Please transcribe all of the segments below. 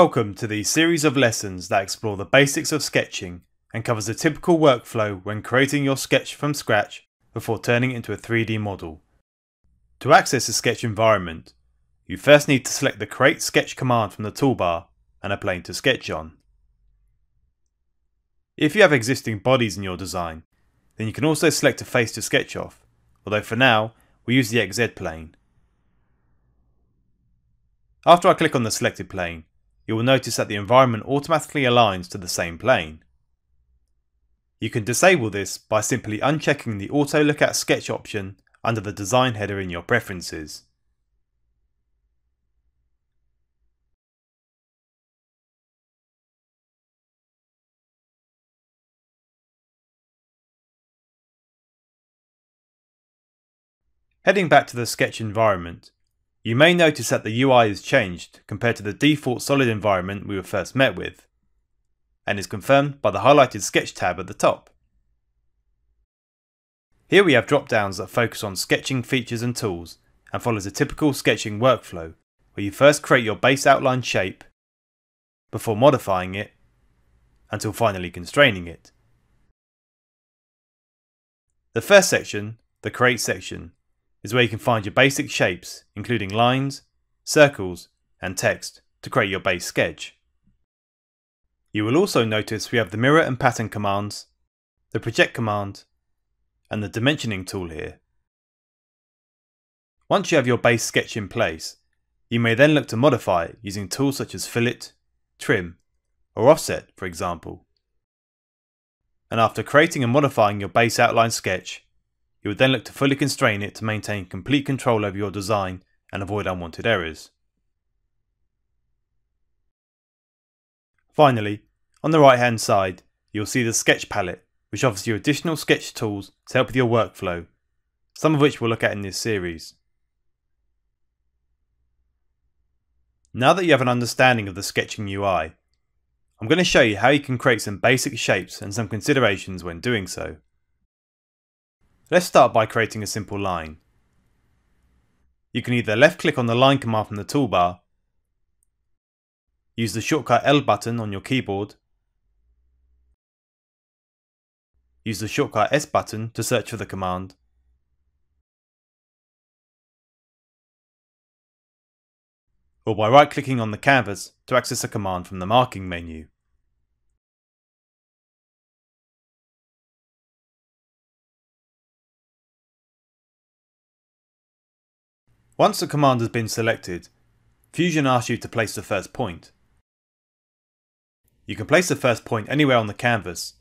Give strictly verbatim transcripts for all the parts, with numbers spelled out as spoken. Welcome to the series of lessons that explore the basics of sketching and covers the typical workflow when creating your sketch from scratch before turning it into a three D model. To access the sketch environment, you first need to select the Create Sketch command from the toolbar and a plane to sketch on. If you have existing bodies in your design, then you can also select a face to sketch off, although for now we use the X Z plane. After I click on the selected plane, you will notice that the environment automatically aligns to the same plane. You can disable this by simply unchecking the Auto Look at Sketch option under the design header in your preferences. Heading back to the sketch environment, you may notice that the U I is changed compared to the default solid environment we were first met with, and is confirmed by the highlighted sketch tab at the top. Here we have drop-downs that focus on sketching features and tools, and follows a typical sketching workflow, where you first create your base outline shape, before modifying it, until finally constraining it. The first section, the Create section, is where you can find your basic shapes, including lines, circles, and text to create your base sketch. You will also notice we have the mirror and pattern commands, the project command, and the dimensioning tool here. Once you have your base sketch in place, you may then look to modify it using tools such as fillet, trim, or offset, for example. And after creating and modifying your base outline sketch, you would then look to fully constrain it to maintain complete control over your design and avoid unwanted errors. Finally, on the right hand side, you'll see the sketch palette, which offers you additional sketch tools to help with your workflow, some of which we'll look at in this series. Now that you have an understanding of the sketching U I, I'm going to show you how you can create some basic shapes and some considerations when doing so. Let's start by creating a simple line. You can either left click on the line command from the toolbar, use the shortcut L button on your keyboard, use the shortcut S button to search for the command, or by right clicking on the canvas to access a command from the marking menu. Once the command has been selected, Fusion asks you to place the first point. You can place the first point anywhere on the canvas,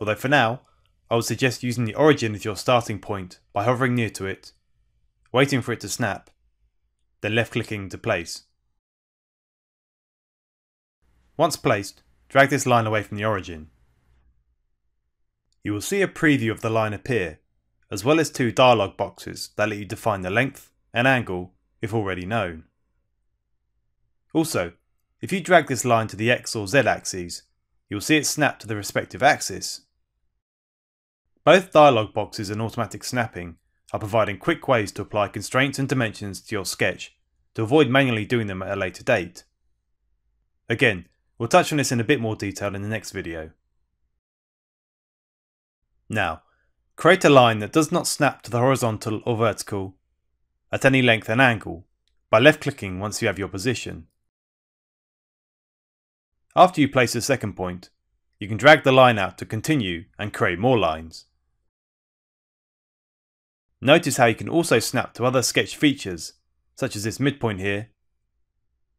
although for now, I would suggest using the origin as your starting point by hovering near to it, waiting for it to snap, then left clicking to place. Once placed, drag this line away from the origin. You will see a preview of the line appear, as well as two dialog boxes that let you define the length and angle if already known. Also, if you drag this line to the X or Z axes, you'll see it snap to the respective axis. Both dialog boxes and automatic snapping are providing quick ways to apply constraints and dimensions to your sketch to avoid manually doing them at a later date. Again, we'll touch on this in a bit more detail in the next video. Now, create a line that does not snap to the horizontal or vertical at any length and angle, by left clicking once you have your position. After you place the second point, you can drag the line out to continue and create more lines. Notice how you can also snap to other sketch features, such as this midpoint here,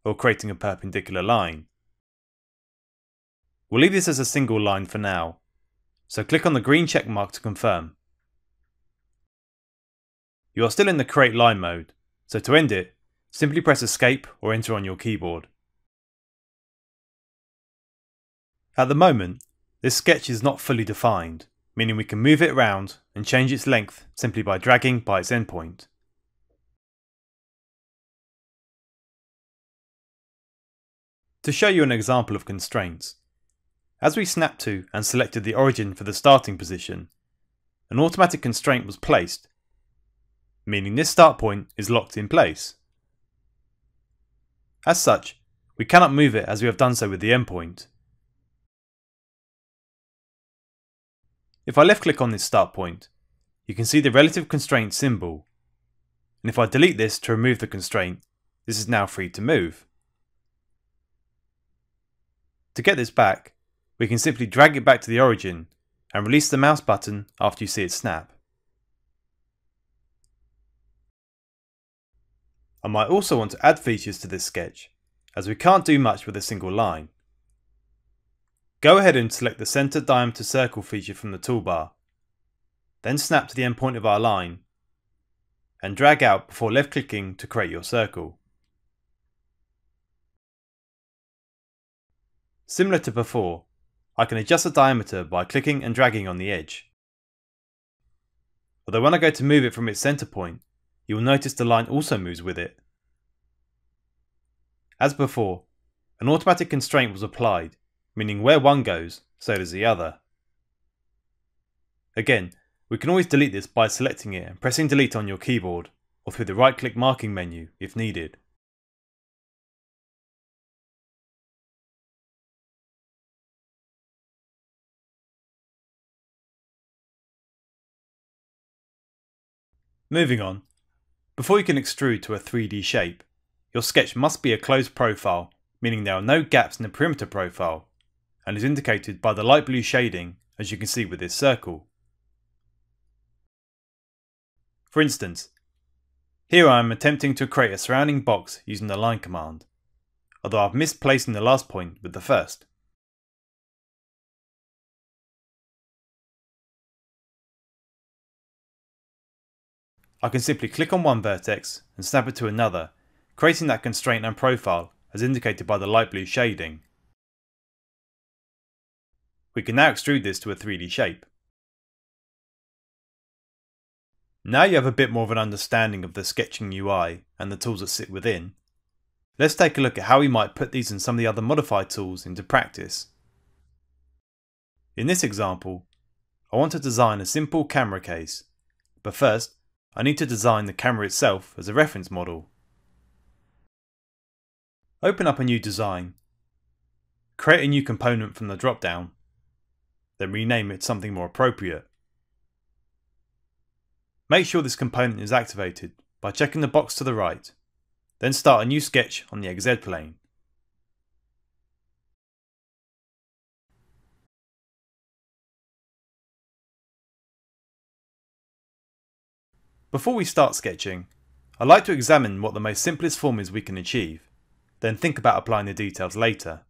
or creating a perpendicular line. We'll leave this as a single line for now, so click on the green check mark to confirm. You are still in the create line mode, so to end it, simply press escape or enter on your keyboard. At the moment, this sketch is not fully defined, meaning we can move it around and change its length simply by dragging by its endpoint. To show you an example of constraints, as we snapped to and selected the origin for the starting position, an automatic constraint was placed, meaning this start point is locked in place. As such, We cannot move it as we have done so with the endpoint. If I left click on this start point, you can see the relative constraint symbol, and if I delete this to remove the constraint, this is now free to move. To get this back, we can simply drag it back to the origin and release the mouse button after you see it snap. I might also want to add features to this sketch, as we can't do much with a single line. Go ahead and select the center diameter circle feature from the toolbar, then snap to the end point of our line, and drag out before left clicking to create your circle. Similar to before, I can adjust the diameter by clicking and dragging on the edge. Although when I go to move it from its center point, you will notice the line also moves with it. As before, an automatic constraint was applied, meaning where one goes, so does the other. Again, we can always delete this by selecting it and pressing delete on your keyboard, or through the right-click marking menu if needed. Moving on, before you can extrude to a three D shape, your sketch must be a closed profile, meaning there are no gaps in the perimeter profile, and is indicated by the light blue shading, as you can see with this circle. For instance, here I am attempting to create a surrounding box using the line command, although I've missed placing the last point with the first. I can simply click on one vertex and snap it to another, creating that constraint and profile as indicated by the light blue shading. We can now extrude this to a three D shape. Now you have a bit more of an understanding of the sketching U I and the tools that sit within. Let's take a look at how we might put these and some of the other modified tools into practice. In this example, I want to design a simple camera case, but first I need to design the camera itself as a reference model. Open up a new design, create a new component from the drop-down, then rename it something more appropriate. Make sure this component is activated by checking the box to the right, then start a new sketch on the X Z plane. Before we start sketching, I'd like to examine what the most simplest form is we can achieve, then think about applying the details later.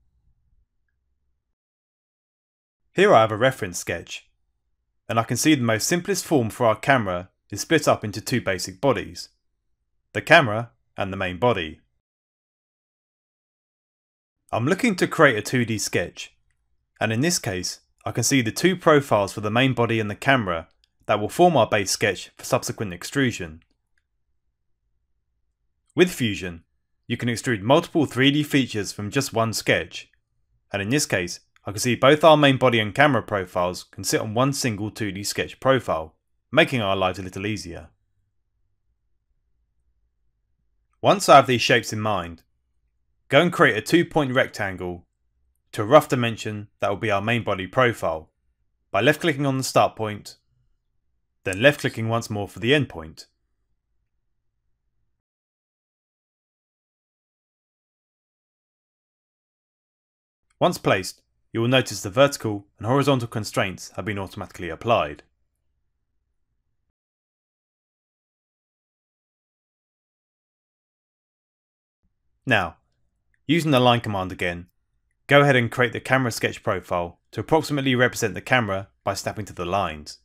Here I have a reference sketch, and I can see the most simplest form for our camera is split up into two basic bodies, the camera and the main body. I'm looking to create a two D sketch, and in this case I can see the two profiles for the main body and the camera that will form our base sketch for subsequent extrusion. With Fusion, you can extrude multiple three D features from just one sketch, and in this case I can see both our main body and camera profiles can sit on one single two D sketch profile, making our lives a little easier. Once I have these shapes in mind, go and create a two-point rectangle to a rough dimension that will be our main body profile by left-clicking on the start point, then left-clicking once more for the end point. Once placed, you will notice the vertical and horizontal constraints have been automatically applied. Now, using the line command again, go ahead and create the camera sketch profile to approximately represent the camera by snapping to the lines.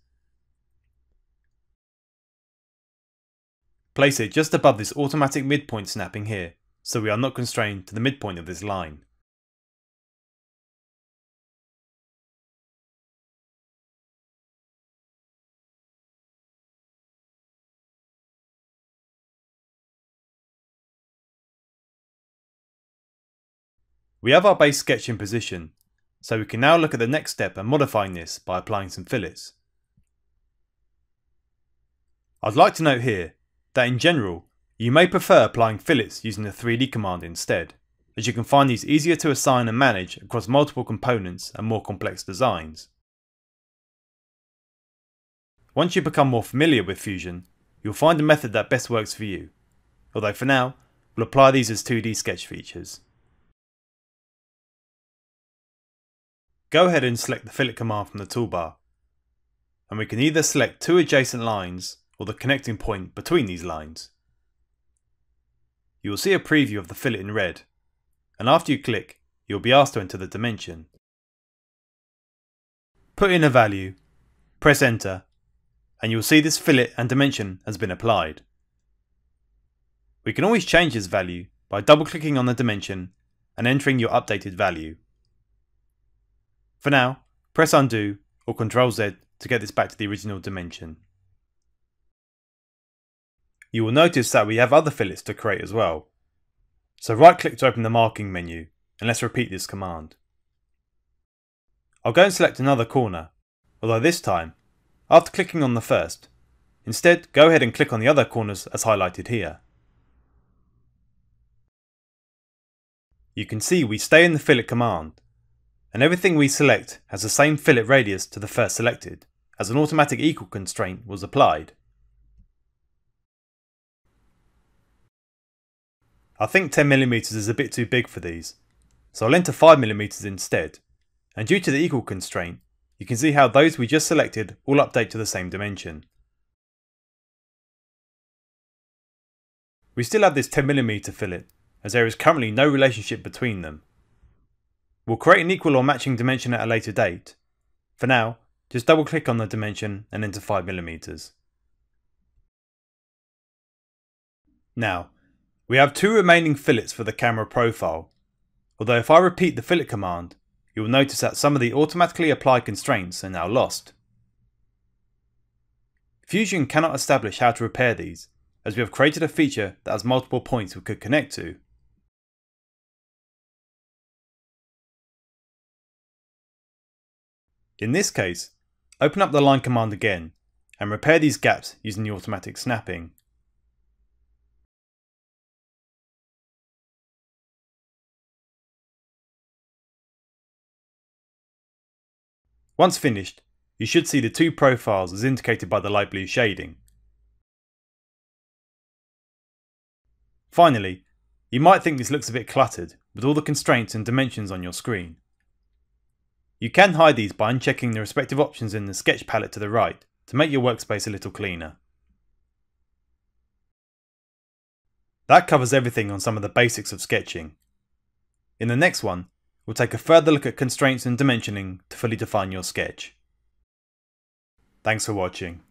Place it just above this automatic midpoint snapping here, so we are not constrained to the midpoint of this line. We have our base sketch in position, so we can now look at the next step and modifying this by applying some fillets. I'd like to note here that in general, you may prefer applying fillets using the three D command instead. as you can find these easier to assign and manage across multiple components and more complex designs. Once you become more familiar with Fusion, you'll find a method that best works for you, although for now, we'll apply these as two D sketch features. Go ahead and select the fillet command from the toolbar, and we can either select two adjacent lines or the connecting point between these lines. You will see a preview of the fillet in red, and after you click, you will be asked to enter the dimension. Put in a value, press enter, and you will see this fillet and dimension has been applied. We can always change this value by double clicking on the dimension and entering your updated value. For now, press undo or control Z to get this back to the original dimension. You will notice that we have other fillets to create as well. So right click to open the marking menu and let's repeat this command. I'll go and select another corner, although this time, after clicking on the first, instead go ahead and click on the other corners as highlighted here. You can see we stay in the fillet command, and everything we select has the same fillet radius to the first selected, as an automatic equal constraint was applied. I think ten millimeters is a bit too big for these, so I'll enter five millimeters instead, and due to the equal constraint, you can see how those we just selected all update to the same dimension. We still have this ten millimeter fillet, as there is currently no relationship between them. We'll create an equal or matching dimension at a later date. For now, just double click on the dimension and enter five millimeters. Now, we have two remaining fillets for the camera profile, although if I repeat the fillet command, you'll notice that some of the automatically applied constraints are now lost. Fusion cannot establish how to repair these, as we have created a feature that has multiple points we could connect to. In this case, open up the line command again and repair these gaps using the automatic snapping. Once finished, you should see the two profiles as indicated by the light blue shading. Finally, you might think this looks a bit cluttered with all the constraints and dimensions on your screen. You can hide these by unchecking the respective options in the sketch palette to the right to make your workspace a little cleaner. That covers everything on some of the basics of sketching. In the next one, we'll take a further look at constraints and dimensioning to fully define your sketch. Thanks for watching.